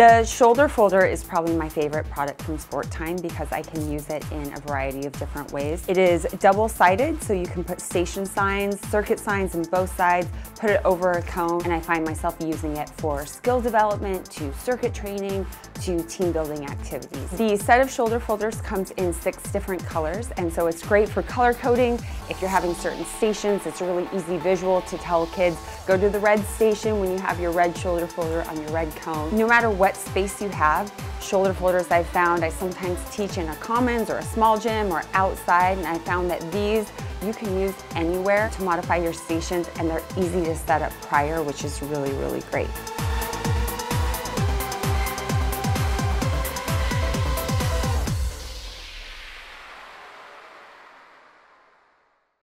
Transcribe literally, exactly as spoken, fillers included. The shoulder folder is probably my favorite product from Sport Time because I can use it in a variety of different ways. It is double-sided, so you can put station signs, circuit signs on both sides, put it over a cone, and I find myself using it for skill development, to circuit training, to team building activities. The set of shoulder folders comes in six different colors, and so it's great for color coding. If you're having certain stations, it's a really easy visual to tell kids, go to the red station when you have your red shoulder folder on your red cone. No matter what space you have, shoulder folders I've found, I sometimes teach in a commons or a small gym or outside, and I found that these you can use anywhere to modify your stations, and they're easy to set up prior, which is really, really great.